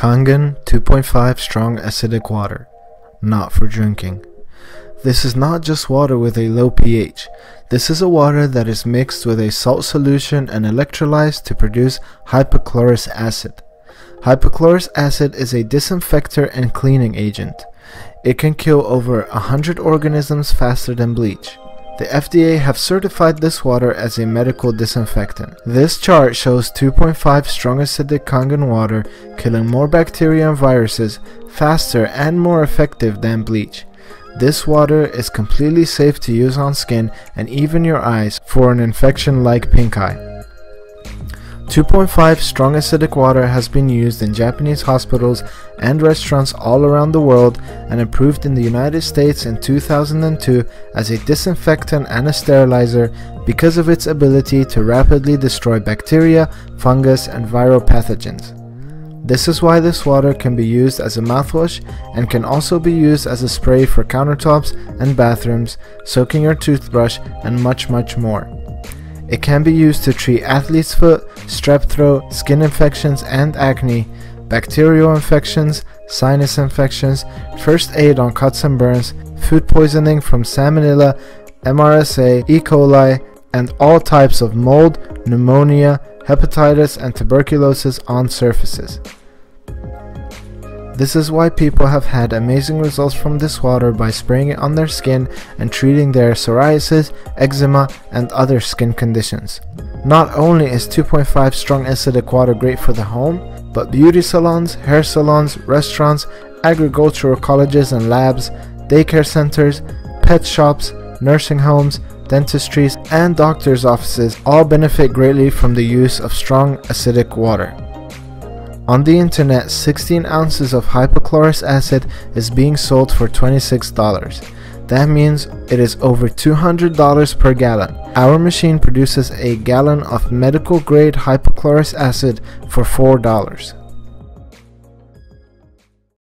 Kangen 2.5 strong acidic water, not for drinking. This is not just water with a low pH. This is a water that is mixed with a salt solution and electrolytes to produce hypochlorous acid. Hypochlorous acid is a disinfector and cleaning agent. It can kill over 100 organisms faster than bleach. The FDA have certified this water as a medical disinfectant. This chart shows 2.5 strong acidic Kangen water killing more bacteria and viruses faster and more effective than bleach. This water is completely safe to use on skin and even your eyes for an infection like pink eye. 2.5 strong acidic water has been used in Japanese hospitals and restaurants all around the world and approved in the United States in 2002 as a disinfectant and a sterilizer because of its ability to rapidly destroy bacteria, fungus, and viral pathogens. This is why this water can be used as a mouthwash and can also be used as a spray for countertops and bathrooms, soaking your toothbrush, and much more. It can be used to treat athlete's foot, strep throat, skin infections and acne, bacterial infections, sinus infections, first aid on cuts and burns, food poisoning from salmonella, MRSA, E. coli, and all types of mold, pneumonia, hepatitis, and tuberculosis on surfaces. This is why people have had amazing results from this water by spraying it on their skin and treating their psoriasis, eczema, and other skin conditions. Not only is 2.5 strong acidic water great for the home, but beauty salons, hair salons, restaurants, agricultural colleges and labs, daycare centers, pet shops, nursing homes, dentistries, and doctors' offices all benefit greatly from the use of strong acidic water. On the internet, 16 ounces of hypochlorous acid is being sold for $26. That means it is over $200 per gallon. Our machine produces a gallon of medical grade hypochlorous acid for $4.